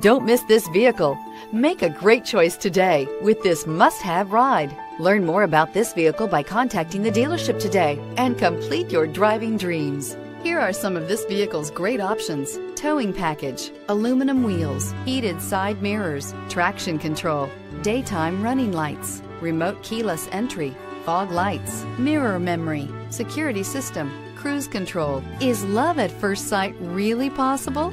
Don't miss this vehicle. Make a great choice today with this must-have ride. Learn more about this vehicle by contacting the dealership today and complete your driving dreams. Here are some of this vehicle's great options: towing package, aluminum wheels, heated side mirrors, traction control, daytime running lights, remote keyless entry, fog lights, mirror memory, security system, cruise control. Is love at first sight really possible?